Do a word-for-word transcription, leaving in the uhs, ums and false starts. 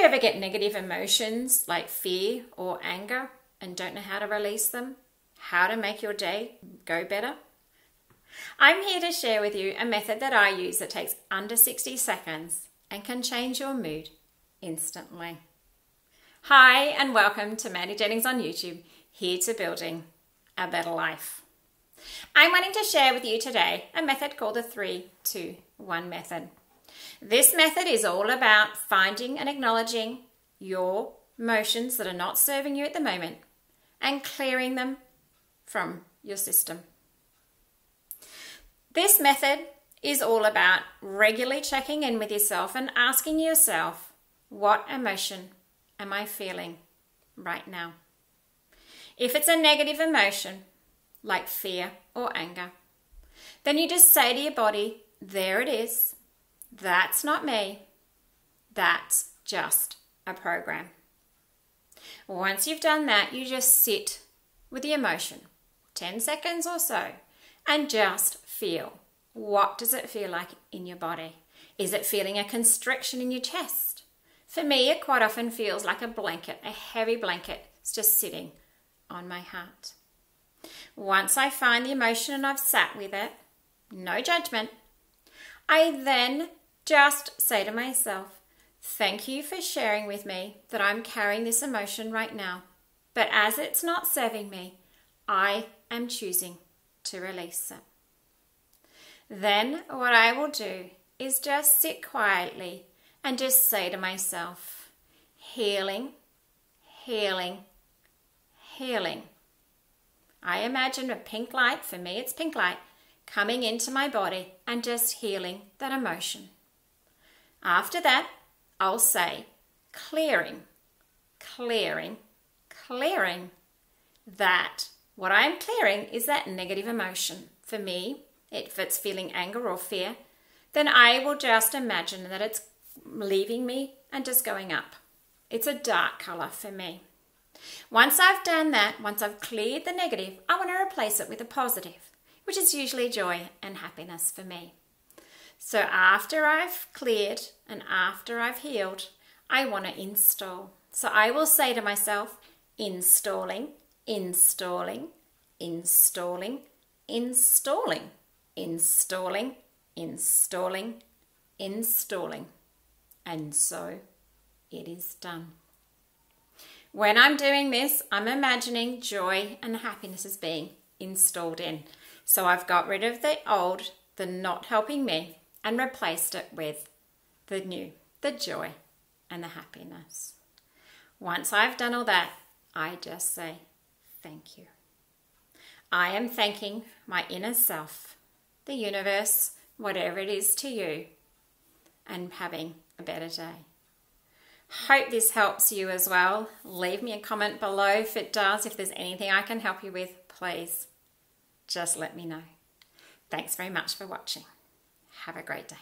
you ever get negative emotions like fear or anger and don't know how to release them? How to make your day go better? I'm here to share with you a method that I use that takes under sixty seconds and can change your mood instantly. Hi and welcome to Mandy Jennings on YouTube, here to building a better life. I'm wanting to share with you today a method called the three two one method. This method is all about finding and acknowledging your emotions that are not serving you at the moment and clearing them from your system. This method is all about regularly checking in with yourself and asking yourself, what emotion am I feeling right now? If it's a negative emotion, like fear or anger, then you just say to your body, there it is. That's not me. That's just a program. Once you've done that, you just sit with the emotion, ten seconds or so, and just feel. What does it feel like in your body? Is it feeling a constriction in your chest? For me, it quite often feels like a blanket, a heavy blanket. It's just sitting on my heart. Once I find the emotion and I've sat with it, no judgment, I then just say to myself, thank you for sharing with me that I'm carrying this emotion right now, but as it's not serving me, I am choosing to release it. Then what I will do is just sit quietly and just say to myself, healing, healing, healing. I imagine a pink light, for me it's pink light, coming into my body and just healing that emotion. After that, I'll say clearing, clearing, clearing. That, what I'm clearing is that negative emotion. For me, if it's feeling anger or fear, then I will just imagine that it's leaving me and just going up. It's a dark color for me. Once I've done that, once I've cleared the negative, I want to replace it with a positive, which is usually joy and happiness for me. So after I've cleared and after I've healed, I want to install. So I will say to myself, installing, installing, installing, installing, installing, installing, installing. And so it is done. When I'm doing this, I'm imagining joy and happiness as being installed in. So I've got rid of the old, the not helping me, and replaced it with the new, the joy and the happiness. Once I've done all that, I just say, thank you. I am thanking my inner self, the universe, whatever it is to you, and having a better day. Hope this helps you as well. Leave me a comment below if it does. If there's anything I can help you with, please just let me know. Thanks very much for watching. Have a great day.